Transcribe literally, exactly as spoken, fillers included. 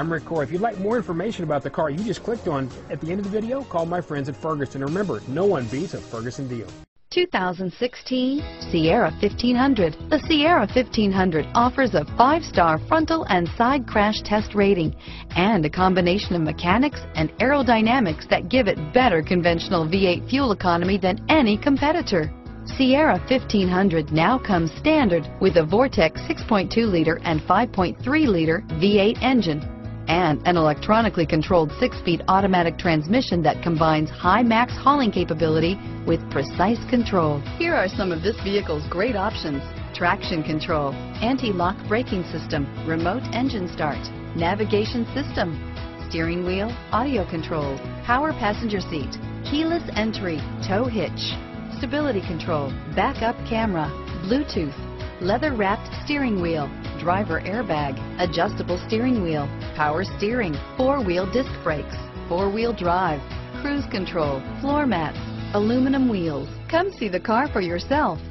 I'm Rick Corey. If you'd like more information about the car you just clicked on at the end of the video, call my friends at Ferguson. Remember, no one beats a Ferguson deal. two thousand sixteen Sierra fifteen hundred. The Sierra fifteen hundred offers a five-star frontal and side crash test rating and a combination of mechanics and aerodynamics that give it better conventional V eight fuel economy than any competitor. Sierra fifteen hundred now comes standard with a Vortec six point two liter and five point three liter V eight engine and an electronically controlled six-speed automatic transmission that combines high max hauling capability with precise control. Here are some of this vehicle's great options: traction control, anti-lock braking system, remote engine start, navigation system, steering wheel audio controls, power passenger seat, keyless entry, tow hitch, stability control, backup camera, Bluetooth, leather-wrapped steering wheel, driver airbag, adjustable steering wheel, power steering, four-wheel disc brakes, four-wheel drive, cruise control, floor mats, aluminum wheels. Come see the car for yourself.